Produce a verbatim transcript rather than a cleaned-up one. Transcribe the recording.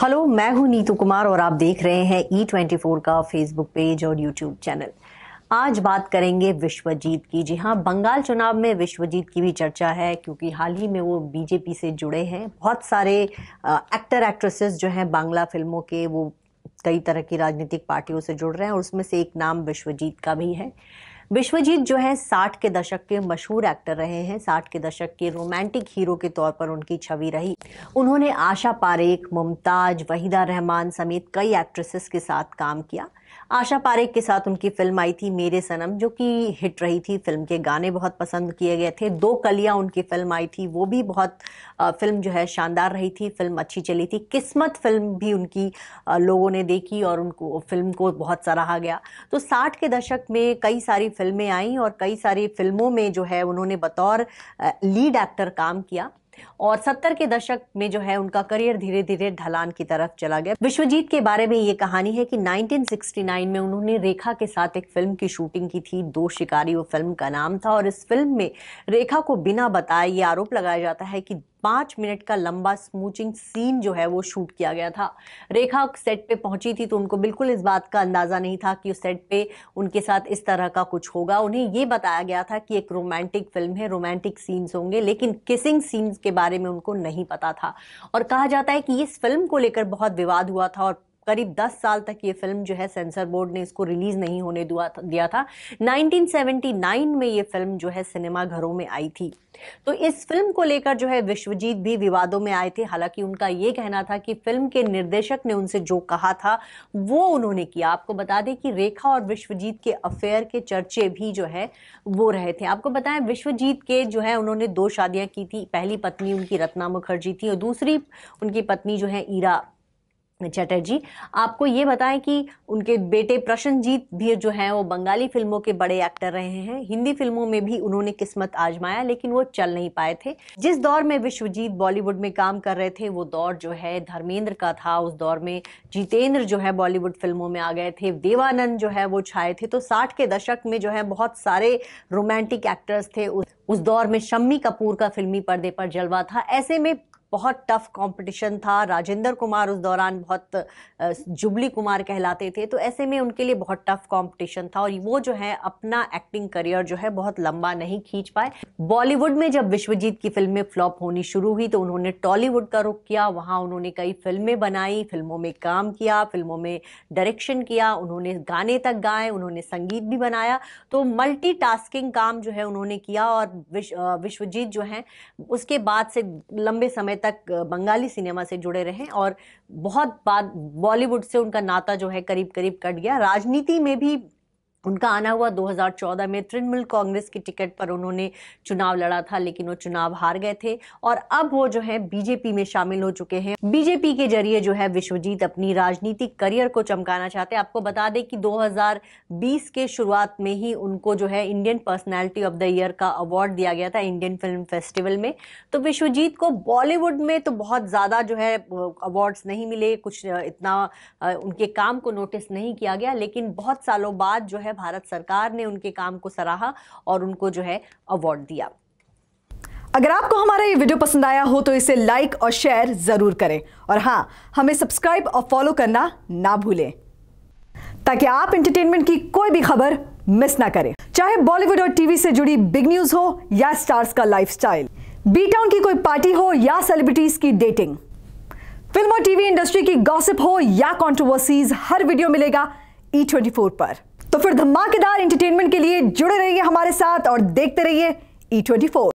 Hello, मैं हूं नीतू कुमार और आप देख रहे हैं ई चौबीस का फेसबुक पेज और यूट्यूब चैनल। आज बात करेंगे विश्वजीत की। जी हाँ, बंगाल चुनाव में विश्वजीत की भी चर्चा है क्योंकि हाल ही में वो बीजेपी से जुड़े हैं। बहुत सारे एक्टर एक्ट्रेसेस जो हैं बांग्ला फिल्मों के, वो कई तरह की राजनीतिक पार्टियों से जुड़ रहे हैं और उसमें से एक नाम विश्वजीत का भी है। विश्वजीत जो है साठ के दशक के मशहूर एक्टर रहे हैं। साठ के दशक के रोमांटिक हीरो के तौर पर उनकी छवि रही। उन्होंने आशा पारेख, मुमताज, वहीदा रहमान समेत कई एक्ट्रेसेस के साथ काम किया। आशा पारेख के साथ उनकी फिल्म आई थी मेरे सनम, जो कि हिट रही थी। फिल्म के गाने बहुत पसंद किए गए थे। दो कलियां उनकी फिल्म आई थी, वो भी बहुत आ, फिल्म जो है शानदार रही थी, फिल्म अच्छी चली थी। किस्मत फिल्म भी उनकी आ, लोगों ने देखी और उनको फिल्म को बहुत सराहा गया। तो साठ के दशक में कई सारी फिल्में आईं और कई सारी फिल्मों में जो है उन्होंने बतौर आ, लीड एक्टर काम किया और सत्तर के दशक में जो है उनका करियर धीरे धीरे ढलान की तरफ चला गया। विश्वजीत के बारे में ये कहानी है कि उन्नीस सौ उनहत्तर में उन्होंने रेखा के साथ एक फिल्म की शूटिंग की थी, दो शिकारी वो फिल्म का नाम था। और इस फिल्म में रेखा को बिना बताए ये आरोप लगाया जाता है कि पाँच मिनट का लंबा स्मूचिंग सीन जो है वो शूट किया गया था। रेखा सेट पे पहुंची थी तो उनको बिल्कुल इस बात का अंदाज़ा नहीं था कि उस सेट पे उनके साथ इस तरह का कुछ होगा। उन्हें ये बताया गया था कि एक रोमांटिक फिल्म है, रोमांटिक सीन्स होंगे, लेकिन किसिंग सीन्स के बारे में उनको नहीं पता था। और कहा जाता है कि इस फिल्म को लेकर बहुत विवाद हुआ था और करीब दस साल तक ये फिल्म जो है सेंसर बोर्ड ने इसको रिलीज़ नहीं होने दिया था। उन्नीस सौ उन्यासी में ये फिल्म जो है सिनेमा घरों में आई थी। तो इस फिल्म को लेकर जो है विश्वजीत भी विवादों में आए थे। हालांकि उनका ये कहना था कि फिल्म के निर्देशक ने उनसे जो कहा था वो उन्होंने किया। आपको बता दें कि रेखा और विश्वजीत के अफेयर के चर्चे भी जो है वो रहे थे। आपको बताएं, विश्वजीत के जो है उन्होंने दो शादियाँ की थी। पहली पत्नी उनकी रत्ना मुखर्जी थी और दूसरी उनकी पत्नी जो है ईरा चैटर्जी। आपको ये बताएं कि उनके बेटे प्रश्नजीत भी जो हैं वो बंगाली फिल्मों के बड़े एक्टर रहे हैं। हिंदी फिल्मों में भी उन्होंने किस्मत आजमाया लेकिन वो चल नहीं पाए थे। जिस दौर में विश्वजीत बॉलीवुड में काम कर रहे थे वो दौर जो है धर्मेंद्र का था। उस दौर में जीतेंद्र जो है बॉलीवुड फिल्मों में आ गए थे, देवानंद जो है वो छाए थे। तो साठ के दशक में जो है बहुत सारे रोमांटिक एक्टर्स थे। उस दौर में शम्मी कपूर का फिल्मी पर्दे पर जलवा था। ऐसे में बहुत टफ कंपटीशन था। राजेंद्र कुमार उस दौरान बहुत जुबली कुमार कहलाते थे, तो ऐसे में उनके लिए बहुत टफ कंपटीशन था और वो जो है अपना एक्टिंग करियर जो है बहुत लंबा नहीं खींच पाए। बॉलीवुड में जब विश्वजीत की फिल्में फ्लॉप होनी शुरू हुई तो उन्होंने टॉलीवुड का रुख किया। वहाँ उन्होंने कई फिल्में बनाई, फिल्मों में काम किया, फिल्मों में डायरेक्शन किया, उन्होंने गाने तक गाए, उन्होंने संगीत भी बनाया। तो मल्टी टास्किंग काम जो है उन्होंने किया और विश्वजीत जो है उसके बाद से लंबे समय तक बंगाली सिनेमा से जुड़े रहे और बहुत बाद बॉलीवुड से उनका नाता जो है करीब करीब कट गया। राजनीति में भी उनका आना हुआ। दो हज़ार चौदह में तृणमूल कांग्रेस की टिकट पर उन्होंने चुनाव लड़ा था लेकिन वो चुनाव हार गए थे और अब वो जो है बीजेपी में शामिल हो चुके हैं। बीजेपी के जरिए जो है विश्वजीत अपनी राजनीतिक करियर को चमकाना चाहते हैं। आपको बता दें कि दो हज़ार बीस के शुरुआत में ही उनको जो है Indian personality of the year का अवार्ड दिया गया था इंडियन फिल्म फेस्टिवल में। तो विश्वजीत को बॉलीवुड में तो बहुत ज़्यादा जो है अवार्ड्स नहीं मिले, कुछ इतना उनके काम को नोटिस नहीं किया गया, लेकिन बहुत सालों बाद जो है भारत सरकार ने उनके काम को सराहा और उनको जो है अवार्ड दिया। अगर आपको हमारा ये वीडियो पसंद आया हो तो इसे लाइक और शेयर जरूर करें और हां, हमें सब्सक्राइब और फॉलो करना ना भूलें ताकि आप एंटरटेनमेंट की कोई भी खबर मिस ना करें, चाहे बॉलीवुड और टीवी से जुड़ी बिग न्यूज हो या स्टार्स का लाइफस्टाइल, बी टाउन की कोई पार्टी हो या सेलिब्रिटीज की डेटिंग, फिल्म और टीवी इंडस्ट्री की गॉसिप हो या कंट्रोवर्सीज, हर वीडियो मिलेगा ई चौबीस पर। तो फिर धमाकेदार एंटरटेनमेंट के लिए जुड़े रहिए हमारे साथ और देखते रहिए ई चौबीस।